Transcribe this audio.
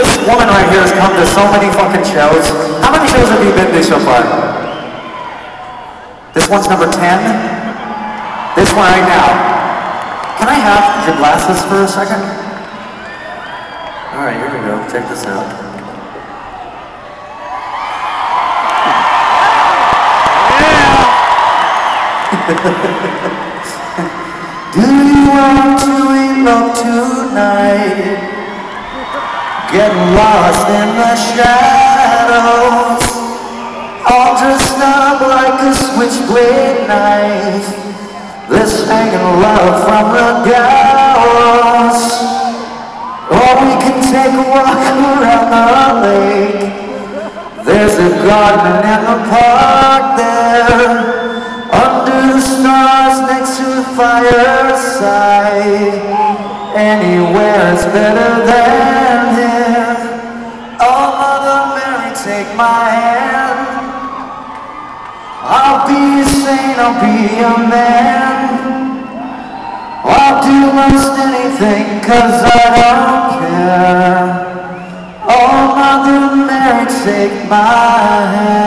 This woman right here has come to so many fucking shows. How many shows have you been to so far? This one's number 10. This one right now. Can I have your glasses for a second? All right, here we go. Check this out. Do you want to eat love tonight? Get lost in the shadows, all just up like a switchblade knife. Let's hang in love from the gallows, or we can take a walk around the lake. There's a garden in the park there, fireside. Anywhere is better than here. Oh, Mother Mary, take my hand. I'll be a saint, I'll be a man. I'll do most anything, cause I don't care. Oh, Mother Mary, take my hand.